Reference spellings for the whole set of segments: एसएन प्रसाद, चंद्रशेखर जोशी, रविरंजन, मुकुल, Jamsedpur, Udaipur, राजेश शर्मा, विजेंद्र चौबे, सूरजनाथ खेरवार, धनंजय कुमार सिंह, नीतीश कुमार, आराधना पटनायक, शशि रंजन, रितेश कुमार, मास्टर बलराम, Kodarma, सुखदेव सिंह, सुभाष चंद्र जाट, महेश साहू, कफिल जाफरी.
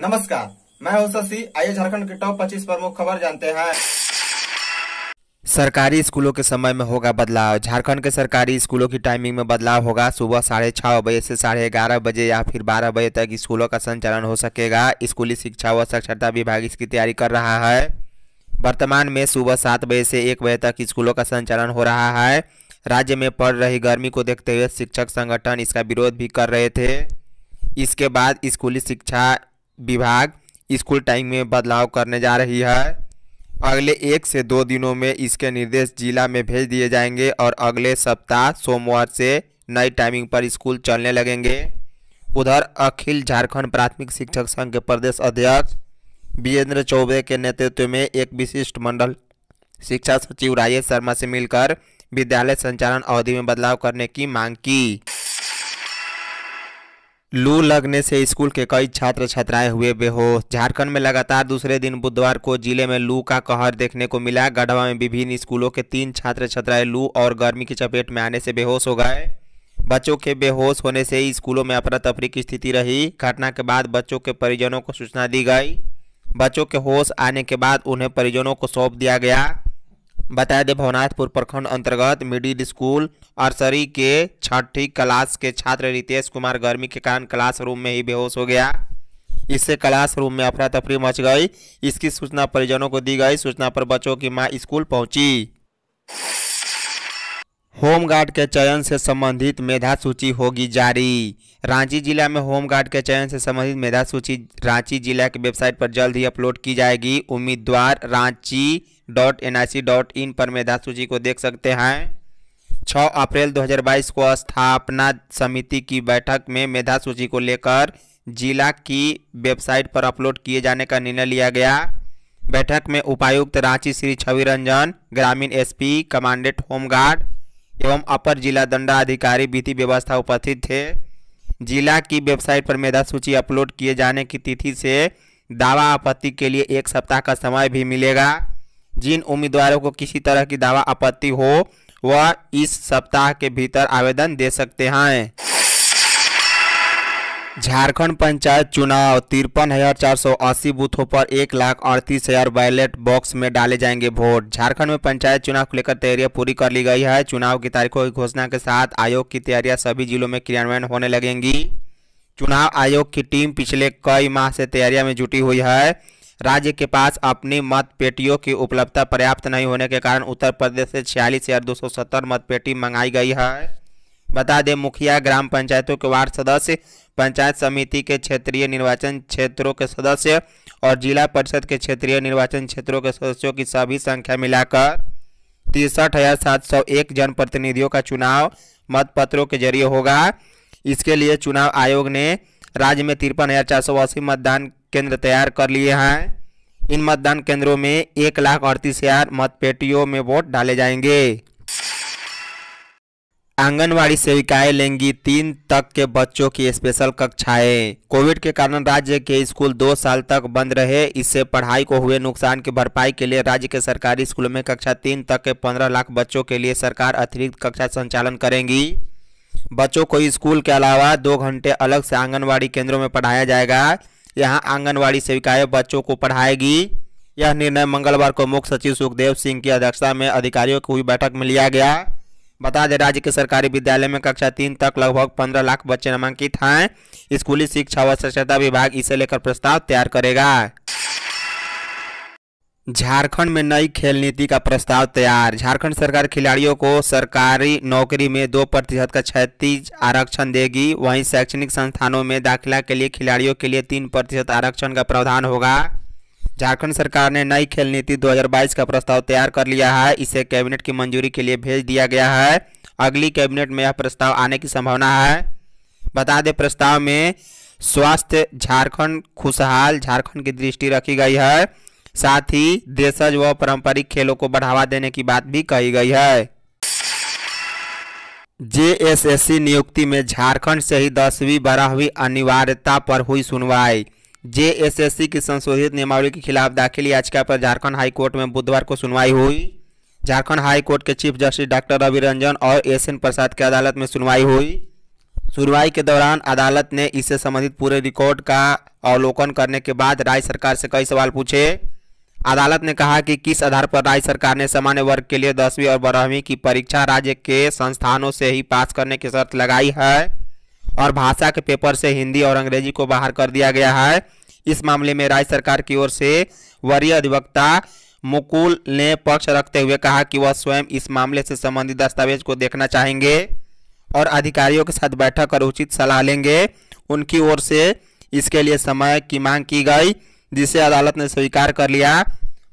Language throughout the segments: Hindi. नमस्कार, मैं हूं शशि। आइए झारखंड की टॉप 25 प्रमुख खबर जानते हैं। सरकारी स्कूलों के समय में होगा बदलाव। झारखंड के सरकारी स्कूलों की टाइमिंग में बदलाव होगा। सुबह 6:30 बजे से 11:30 बजे या फिर 12 बजे तक स्कूलों का संचालन हो सकेगा। स्कूली शिक्षा व साक्षरता विभाग इसकी तैयारी कर रहा है। वर्तमान में सुबह 7 बजे से 1 बजे तक स्कूलों का संचालन हो रहा है। राज्य में पड़ रही गर्मी को देखते हुए शिक्षक संगठन इसका विरोध भी कर रहे थे। इसके बाद स्कूली शिक्षा विभाग स्कूल टाइम में बदलाव करने जा रही है। अगले 1 से 2 दिनों में इसके निर्देश जिला में भेज दिए जाएंगे और अगले सप्ताह सोमवार से नई टाइमिंग पर स्कूल चलने लगेंगे। उधर अखिल झारखंड प्राथमिक शिक्षक संघ के प्रदेश अध्यक्ष विजेंद्र चौबे के नेतृत्व में एक विशिष्ट मंडल शिक्षा सचिव राजेश शर्मा से मिलकर विद्यालय संचालन अवधि में बदलाव करने की मांग की। लू लगने से स्कूल के कई छात्र छात्राएं हुए बेहोश। झारखंड में लगातार दूसरे दिन बुधवार को जिले में लू का कहर देखने को मिला। गढ़वा में विभिन्न स्कूलों के 3 छात्र छात्राएं लू और गर्मी की चपेट में आने से बेहोश हो गए। बच्चों के बेहोश होने से स्कूलों में अफरा तफरी की स्थिति रही। घटना के बाद बच्चों के परिजनों को सूचना दी गई। बच्चों के होश आने के बाद उन्हें परिजनों को सौंप दिया गया। बता दें, भवनाथपुर प्रखंड अंतर्गत मिडिल स्कूल आर्सरी के 6ठी क्लास के छात्र रितेश कुमार गर्मी के कारण क्लासरूम में ही बेहोश हो गया। इससे क्लासरूम में अफरा तफरी मच गई। इसकी सूचना परिजनों को दी गई। सूचना पर बच्चों की मां स्कूल पहुंची। होमगार्ड के चयन से संबंधित मेधा सूची होगी जारी। रांची जिला में होमगार्ड के चयन से संबंधित मेधा सूची रांची जिला की वेबसाइट पर जल्द ही अपलोड की जाएगी। उम्मीदवार ranchi.nic.in पर मेधा सूची को देख सकते हैं। 6 अप्रैल 2022 को स्थापना समिति की बैठक में मेधा सूची को लेकर जिला की वेबसाइट पर अपलोड किए जाने का निर्णय लिया गया। बैठक में उपायुक्त रांची श्री छवि रंजन, ग्रामीण एसपी, कमांडेंट होमगार्ड एवं अपर जिला दंडाधिकारी विधि व्यवस्था उपस्थित थे। जिला की वेबसाइट पर मेधा सूची अपलोड किए जाने की तिथि से दावा आपत्ति के लिए 1 सप्ताह का समय भी मिलेगा। जिन उम्मीदवारों को किसी तरह की दावा आपत्ति हो वह इस सप्ताह के भीतर आवेदन दे सकते हैं। झारखंड पंचायत चुनाव 53,480 बूथों पर 1,38,000 बैलेट बॉक्स में डाले जाएंगे वोट। झारखंड में पंचायत चुनाव को लेकर तैयारियां पूरी कर ली गई है। चुनाव की तारीखों की घोषणा के साथ आयोग की तैयारियां सभी जिलों में क्रियान्वयन होने लगेंगी। चुनाव आयोग की टीम पिछले कई माह से तैयारियां में जुटी हुई है। राज्य के पास अपनी मतपेटियों की उपलब्धता पर्याप्त नहीं होने के कारण उत्तर प्रदेश से 46,270 मतपेटी मंगाई गई है। बता दें, मुखिया, ग्राम पंचायतों के वार्ड सदस्य, पंचायत समिति के क्षेत्रीय निर्वाचन क्षेत्रों के सदस्य और जिला परिषद के क्षेत्रीय निर्वाचन क्षेत्रों के सदस्यों की सभी संख्या मिलाकर 63,701 जनप्रतिनिधियों का चुनाव मतपत्रों के जरिए होगा। इसके लिए चुनाव आयोग ने राज्य में 53,480 मतदान केंद्र तैयार कर लिए हैं। इन मतदान केंद्रों में 1,38,000 मतपेटियों में वोट डाले जाएंगे। आंगनवाड़ी सेविकाएं लेंगी 3 तक के बच्चों की स्पेशल कक्षाएं। कोविड के कारण राज्य के स्कूल 2 साल तक बंद रहे। इससे पढ़ाई को हुए नुकसान की भरपाई के लिए राज्य के सरकारी स्कूलों में कक्षा 3 तक के 15 लाख बच्चों के लिए सरकार अतिरिक्त कक्षा संचालन करेगी। बच्चों को स्कूल के अलावा 2 घंटे अलग से आंगनबाड़ी केंद्रों में पढ़ाया जाएगा। यहाँ आंगनबाड़ी सेविकाएं बच्चों को पढ़ाएगी। यह निर्णय मंगलवार को मुख्य सचिव सुखदेव सिंह की अध्यक्षता में अधिकारियों की हुई बैठक में लिया गया। बता दें, राज्य के सरकारी विद्यालय में कक्षा 3 तक लगभग 15 लाख बच्चे नामांकित हैं। स्कूली शिक्षा व साक्षरता विभाग इसे लेकर प्रस्ताव तैयार करेगा। झारखंड में नई खेल नीति का प्रस्ताव तैयार। झारखंड सरकार खिलाड़ियों को सरकारी नौकरी में 2% का क्षैतिज आरक्षण देगी। वहीं शैक्षणिक संस्थानों में दाखिला के लिए खिलाड़ियों के लिए 3% आरक्षण का प्रावधान होगा। झारखंड सरकार ने नई खेल नीति 2022 का प्रस्ताव तैयार कर लिया है। इसे कैबिनेट की मंजूरी के लिए भेज दिया गया है। अगली कैबिनेट में यह प्रस्ताव आने की संभावना है। बता दें, प्रस्ताव में स्वास्थ्य झारखंड, खुशहाल झारखंड की दृष्टि रखी गई है। साथ ही देशज व पारंपरिक खेलों को बढ़ावा देने की बात भी कही गई है। जेएसएससी नियुक्ति में झारखंड से ही 10वीं 12वीं अनिवार्यता पर हुई सुनवाई। जेएसएससी की संशोधित नियमावली के खिलाफ दाखिल याचिका पर झारखंड हाई कोर्ट में बुधवार को सुनवाई हुई। झारखंड हाई कोर्ट के चीफ जस्टिस डॉक्टर रविरंजन और एसएन प्रसाद की अदालत में सुनवाई हुई। सुनवाई के दौरान अदालत ने इससे संबंधित पूरे रिकॉर्ड का अवलोकन करने के बाद राज्य सरकार से कई सवाल पूछे। अदालत ने कहा कि किस आधार पर राज्य सरकार ने सामान्य वर्ग के लिए 10वीं और 12वीं की परीक्षा राज्य के संस्थानों से ही पास करने की शर्त लगाई है और भाषा के पेपर से हिंदी और अंग्रेजी को बाहर कर दिया गया है। इस मामले में राज्य सरकार की ओर से वरीय अधिवक्ता मुकुल ने पक्ष रखते हुए कहा कि वह स्वयं इस मामले से संबंधित दस्तावेज को देखना चाहेंगे और अधिकारियों के साथ बैठक कर उचित सलाह लेंगे। उनकी ओर से इसके लिए समय की मांग की गई जिसे अदालत ने स्वीकार कर लिया।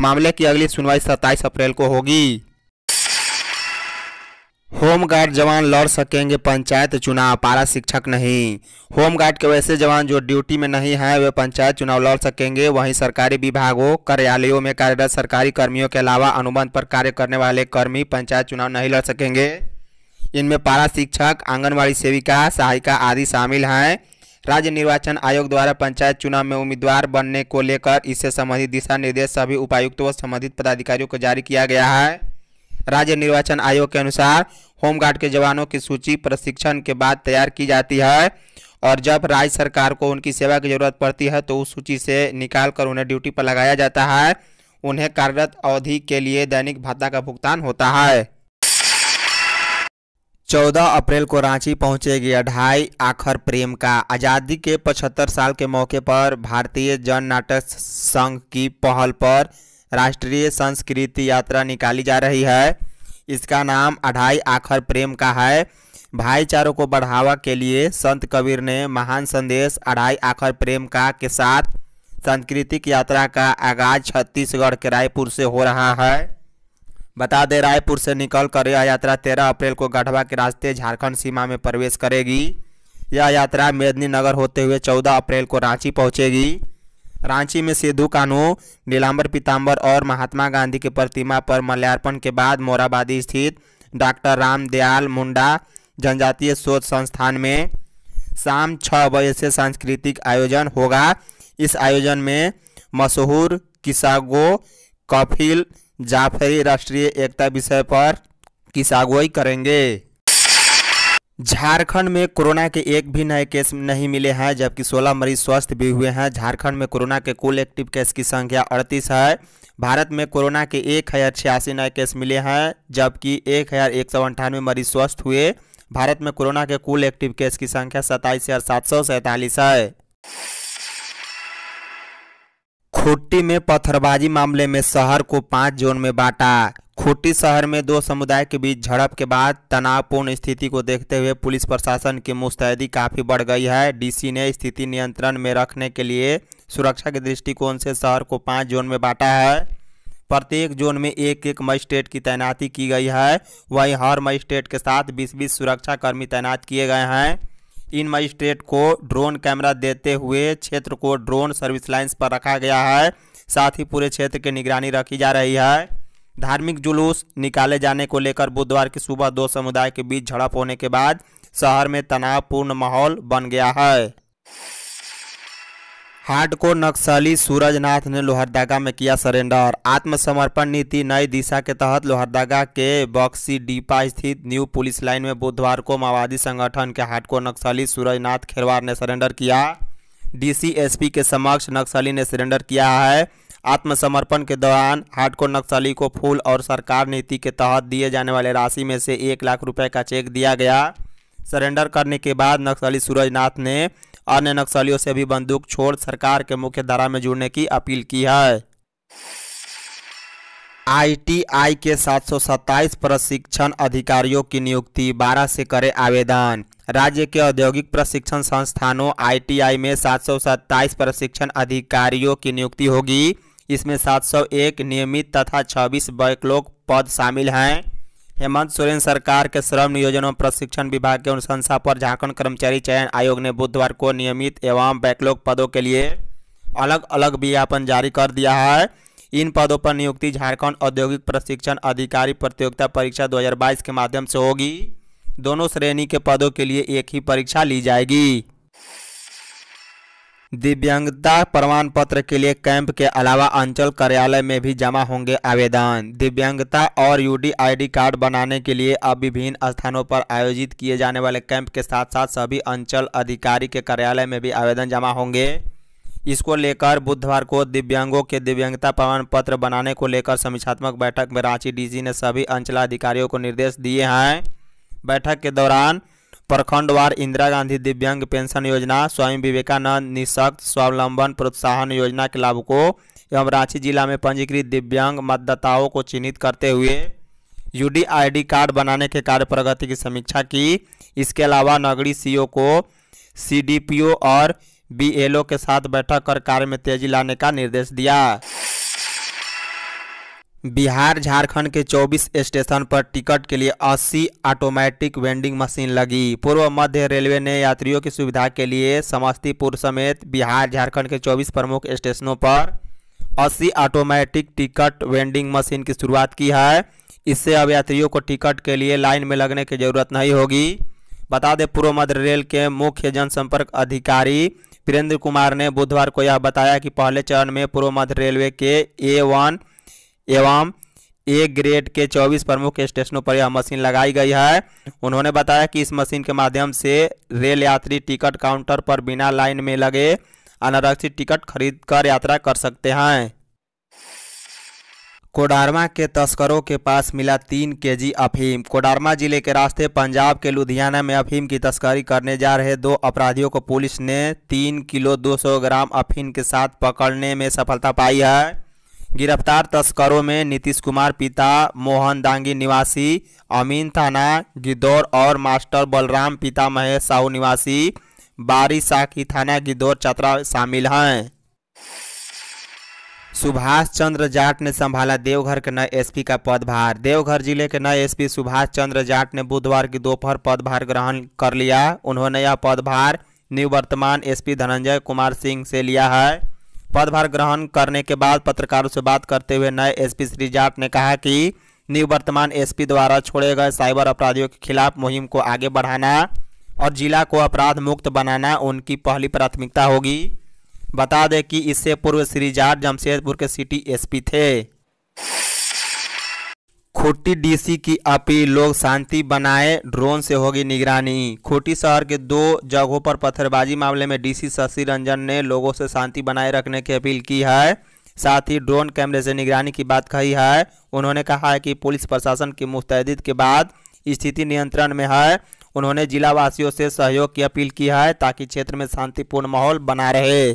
मामले की अगली सुनवाई 27 अप्रैल को होगी। होमगार्ड जवान लड़ सकेंगे पंचायत चुनाव, पारा शिक्षक नहीं। होमगार्ड के वैसे जवान जो ड्यूटी में नहीं हैं वे पंचायत चुनाव लड़ सकेंगे। वहीं सरकारी विभागों कार्यालयों में कार्यरत सरकारी कर्मियों के अलावा अनुबंध पर कार्य करने वाले कर्मी पंचायत चुनाव नहीं लड़ सकेंगे। इनमें पारा शिक्षक, आंगनबाड़ी सेविका, सहायिका आदि शामिल हैं। राज्य निर्वाचन आयोग द्वारा पंचायत चुनाव में उम्मीदवार बनने को लेकर इससे संबंधित दिशा निर्देश सभी उपायुक्तों व संबंधित पदाधिकारियों को जारी किया गया है। राज्य निर्वाचन आयोग के अनुसार होमगार्ड के जवानों की सूची प्रशिक्षण के बाद तैयार की जाती है और जब राज्य सरकार को उनकी सेवा की जरूरत पड़ती है तो उस सूची से निकाल कर उन्हें ड्यूटी पर लगाया जाता है। उन्हें कार्यरत अवधि के लिए दैनिक भत्ता का भुगतान होता है। 14 अप्रैल को रांची पहुंचेगी 2.5 आखर प्रेम का। आज़ादी के 75 साल के मौके पर भारतीय जन नाटक संघ की पहल पर राष्ट्रीय संस्कृति यात्रा निकाली जा रही है। इसका नाम 2.5 आखर प्रेम का है। भाईचारों को बढ़ावा के लिए संत कबीर ने महान संदेश 2.5 आखर प्रेम का के साथ सांस्कृतिक यात्रा का आगाज छत्तीसगढ़ के रायपुर से हो रहा है। बता दें रायपुर से निकलकर यह यात्रा 13 अप्रैल को गढ़वा के रास्ते झारखंड सीमा में प्रवेश करेगी। यह यात्रा मेदिनीनगर होते हुए 14 अप्रैल को रांची पहुंचेगी। रांची में सिद्धू कान्हू, नीलांबर पीताम्बर और महात्मा गांधी की प्रतिमा पर माल्यार्पण के बाद मोराबादी स्थित डॉक्टर रामदयाल मुंडा जनजातीय शोध संस्थान में शाम 6 बजे से सांस्कृतिक आयोजन होगा। इस आयोजन में मशहूर किस्सागो कफिल जाफरी राष्ट्रीय एकता विषय पर किस्सागोई करेंगे। झारखंड में कोरोना के एक भी नए केस नहीं मिले हैं जबकि 16 मरीज स्वस्थ भी हुए हैं। झारखंड में कोरोना के कुल एक्टिव केस की संख्या 38 है। भारत में कोरोना के 1086 नए केस मिले हैं जबकि 1198 मरीज स्वस्थ हुए। भारत में कोरोना के कुल एक्टिव केस की संख्या 27,747 है। खूंटी में पत्थरबाजी मामले में शहर को 5 जोन में बांटा। खूंटी शहर में 2 समुदाय के बीच झड़प के बाद तनावपूर्ण स्थिति को देखते हुए पुलिस प्रशासन की मुस्तैदी काफ़ी बढ़ गई है। डीसी ने स्थिति नियंत्रण में रखने के लिए सुरक्षा के दृष्टिकोण से शहर को 5 जोन में बांटा है। प्रत्येक जोन में 1-1 मजिस्ट्रेट की तैनाती की गई है। वहीं हर मजिस्ट्रेट के साथ 20-20 सुरक्षाकर्मी तैनात किए गए हैं। इन मजिस्ट्रेट को ड्रोन कैमरा देते हुए क्षेत्र को ड्रोन सर्विस लाइन्स पर रखा गया है। साथ ही पूरे क्षेत्र की निगरानी रखी जा रही है। धार्मिक जुलूस निकाले जाने को लेकर बुधवार की सुबह 2 समुदाय के बीच झड़प होने के बाद शहर में तनावपूर्ण माहौल बन गया है। हार्डकोर नक्सली सूरजनाथ ने लोहरदगा में किया सरेंडर। आत्मसमर्पण नीति नई दिशा के तहत लोहरदगा के बक्सीडीपा स्थित न्यू पुलिस लाइन में बुधवार को माओवादी संगठन के हार्डकोर नक्सली सूरजनाथ खेरवार ने सरेंडर किया। डीसीएसपी के समक्ष नक्सली ने सरेंडर किया है। आत्मसमर्पण के दौरान हार्डकोर नक्सली को फूल और सरकार नीति के तहत दिए जाने वाले राशि में से 1 लाख रुपये का चेक दिया गया। सरेंडर करने के बाद नक्सली सूरजनाथ ने अन्य नक्सलियों से भी बंदूक छोड़ सरकार के मुख्य धारा में जुड़ने की अपील की है। आईटीआई के 727 प्रशिक्षण अधिकारियों की नियुक्ति, 12 से करे आवेदन। राज्य के औद्योगिक प्रशिक्षण संस्थानों आईटीआई में 727 प्रशिक्षण अधिकारियों की नियुक्ति होगी। इसमें 701 नियमित तथा 26 बैकलॉग पद शामिल हैं। हेमंत सोरेन सरकार के श्रम नियोजन एवं प्रशिक्षण विभाग के अनुशंसा पर झारखंड कर्मचारी चयन आयोग ने बुधवार को नियमित एवं बैकलॉग पदों के लिए अलग अलग विज्ञापन जारी कर दिया है। इन पदों पर नियुक्ति झारखंड औद्योगिक प्रशिक्षण अधिकारी प्रतियोगिता परीक्षा 2022 के माध्यम से होगी। दोनों श्रेणी के पदों के लिए एक ही परीक्षा ली जाएगी। दिव्यांगता प्रमाण पत्र के लिए कैंप के अलावा अंचल कार्यालय में भी जमा होंगे आवेदन। दिव्यांगता और यूडीआईडी कार्ड बनाने के लिए अब विभिन्न स्थानों पर आयोजित किए जाने वाले कैंप के साथ साथ सभी अंचल अधिकारी के कार्यालय में भी आवेदन जमा होंगे। इसको लेकर बुधवार को दिव्यांगों के दिव्यांगता प्रमाण पत्र बनाने को लेकर समीक्षात्मक बैठक में रांची डीसी ने सभी अंचलाधिकारियों को निर्देश दिए हैं। बैठक के दौरान प्रखंडवार इंदिरा गांधी दिव्यांग पेंशन योजना, स्वामी विवेकानंद निःशक्त स्वावलंबन प्रोत्साहन योजना के लाभुकों एवं रांची जिला में पंजीकृत दिव्यांग मतदाताओं को चिन्हित करते हुए यूडीआईडी कार्ड बनाने के कार्य प्रगति की समीक्षा की। इसके अलावा नगरीय सीओ को सीडीपीओ और बीएलओ के साथ बैठक कर कार्य में तेजी लाने का निर्देश दिया। बिहार झारखंड के 24 स्टेशन पर टिकट के लिए 80 ऑटोमेटिक वेंडिंग मशीन लगी। पूर्व मध्य रेलवे ने यात्रियों की सुविधा के लिए समस्तीपुर समेत बिहार झारखंड के 24 प्रमुख स्टेशनों पर 80 ऑटोमेटिक टिकट वेंडिंग मशीन की शुरुआत की है। इससे अब यात्रियों को टिकट के लिए लाइन में लगने की जरूरत नहीं होगी। बता दें, पूर्व मध्य रेल के मुख्य जनसंपर्क अधिकारी वीरेंद्र कुमार ने बुधवार को यह बताया कि पहले चरण में पूर्व मध्य रेलवे के A1 एवं A ग्रेड के 24 प्रमुख स्टेशनों पर यह मशीन लगाई गई है। उन्होंने बताया कि इस मशीन के माध्यम से रेल यात्री टिकट काउंटर पर बिना लाइन में लगे अनारक्षित टिकट खरीदकर यात्रा कर सकते हैं। कोडरमा के तस्करों के पास मिला 3 केजी अफीम। कोडरमा जिले के रास्ते पंजाब के लुधियाना में अफीम की तस्करी करने जा रहे 2 अपराधियों को पुलिस ने 3 किलो 200 ग्राम अफीम के साथ पकड़ने में सफलता पाई है। गिरफ्तार तस्करों में नीतीश कुमार पिता मोहनदांगी निवासी अमीन थाना गिदौर और मास्टर बलराम पिता महेश साहू निवासी बारी साखी थाना गिदौर चतरा शामिल हैं। सुभाष चंद्र जाट ने संभाला देवघर के नए एसपी का पदभार। देवघर जिले के नए एसपी सुभाष चंद्र जाट ने बुधवार की दोपहर पदभार ग्रहण कर लिया। उन्होंने यह पदभार निवर्तमान एसपी धनंजय कुमार सिंह से लिया है। पदभार ग्रहण करने के बाद पत्रकारों से बात करते हुए नए एसपी श्री जाट ने कहा कि निवर्तमान एसपी द्वारा छोड़े गए साइबर अपराधियों के खिलाफ मुहिम को आगे बढ़ाना और जिला को अपराध मुक्त बनाना उनकी पहली प्राथमिकता होगी। बता दें कि इससे पूर्व श्री जाट जमशेदपुर के सिटी एसपी थे। खूंटी डीसी की अपील, लोग शांति बनाए, ड्रोन से होगी निगरानी। खूंटी शहर के 2 जगहों पर पत्थरबाजी मामले में डीसी शशि रंजन ने लोगों से शांति बनाए रखने की अपील की है। साथ ही ड्रोन कैमरे से निगरानी की बात कही है। उन्होंने कहा है कि पुलिस प्रशासन की मुस्तैदी के बाद स्थिति नियंत्रण में है। उन्होंने जिला वासियों से सहयोग की अपील की है ताकि क्षेत्र में शांतिपूर्ण माहौल बना रहे।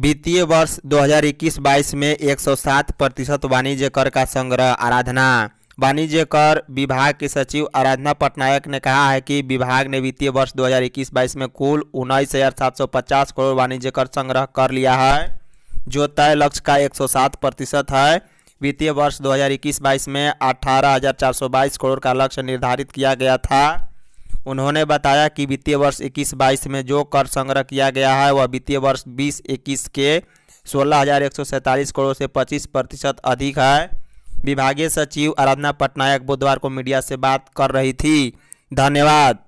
वित्तीय वर्ष 2021-22 में 107% वाणिज्य कर का संग्रह। आराधना वाणिज्य कर विभाग के सचिव आराधना पटनायक ने कहा है कि विभाग ने वित्तीय वर्ष 2021-22 में कुल 19,750 करोड़ वाणिज्य कर संग्रह कर लिया है, जो तय लक्ष्य का 107% है। वित्तीय वर्ष 2021-22 में 18,422 करोड़ का लक्ष्य निर्धारित किया गया था। उन्होंने बताया कि वित्तीय वर्ष 21-22 में जो कर संग्रह किया गया है वह वित्तीय वर्ष 20-21 के 16,147 करोड़ से 25% अधिक है। विभागीय सचिव आराधना पटनायक बुधवार को मीडिया से बात कर रही थी। धन्यवाद।